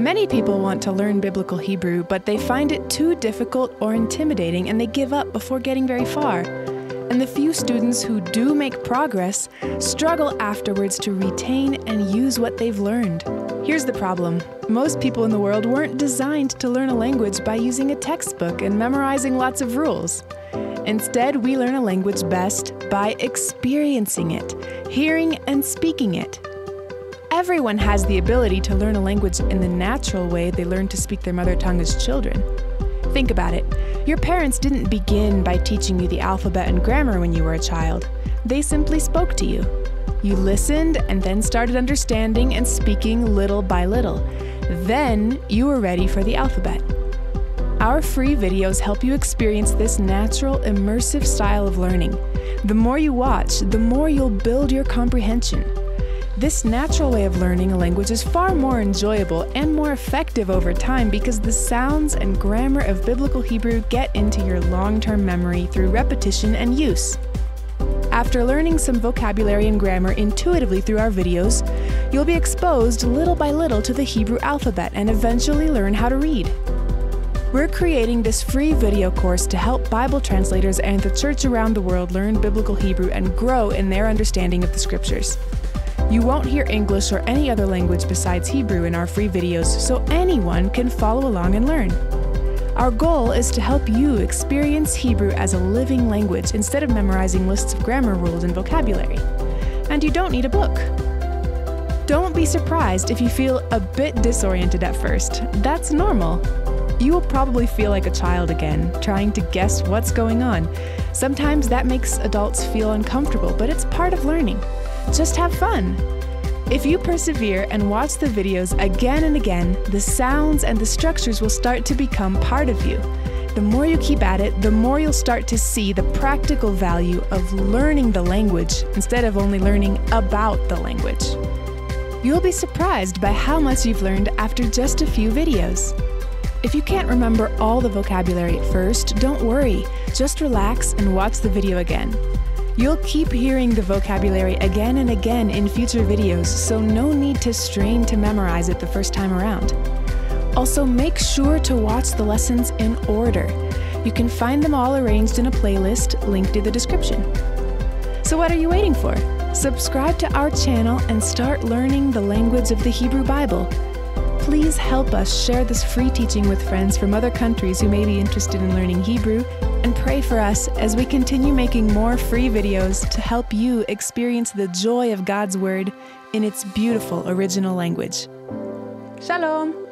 Many people want to learn Biblical Hebrew, but they find it too difficult or intimidating, and they give up before getting very far. And the few students who do make progress struggle afterwards to retain and use what they've learned. Here's the problem. Most people in the world weren't designed to learn a language by using a textbook and memorizing lots of rules. Instead, we learn a language best by experiencing it, hearing and speaking it. Everyone has the ability to learn a language in the natural way they learn to speak their mother tongue as children. Think about it. Your parents didn't begin by teaching you the alphabet and grammar when you were a child. They simply spoke to you. You listened and then started understanding and speaking little by little. Then you were ready for the alphabet. Our free videos help you experience this natural, immersive style of learning. The more you watch, the more you'll build your comprehension. This natural way of learning a language is far more enjoyable and more effective over time because the sounds and grammar of Biblical Hebrew get into your long-term memory through repetition and use. After learning some vocabulary and grammar intuitively through our videos, you'll be exposed little by little to the Hebrew alphabet and eventually learn how to read. We're creating this free video course to help Bible translators and the church around the world learn Biblical Hebrew and grow in their understanding of the Scriptures. You won't hear English or any other language besides Hebrew in our free videos, so anyone can follow along and learn. Our goal is to help you experience Hebrew as a living language instead of memorizing lists of grammar rules and vocabulary. And you don't need a book. Don't be surprised if you feel a bit disoriented at first. That's normal. You will probably feel like a child again, trying to guess what's going on. Sometimes that makes adults feel uncomfortable, but it's part of learning. Just have fun. If you persevere and watch the videos again and again, the sounds and the structures will start to become part of you. The more you keep at it, the more you'll start to see the practical value of learning the language instead of only learning about the language. You'll be surprised by how much you've learned after just a few videos. If you can't remember all the vocabulary at first, don't worry. Just relax and watch the video again. You'll keep hearing the vocabulary again and again in future videos, so no need to strain to memorize it the first time around. Also, make sure to watch the lessons in order. You can find them all arranged in a playlist linked in the description. So what are you waiting for? Subscribe to our channel and start learning the language of the Hebrew Bible. Please help us share this free teaching with friends from other countries who may be interested in learning Hebrew, and pray for us as we continue making more free videos to help you experience the joy of God's Word in its beautiful original language. Shalom!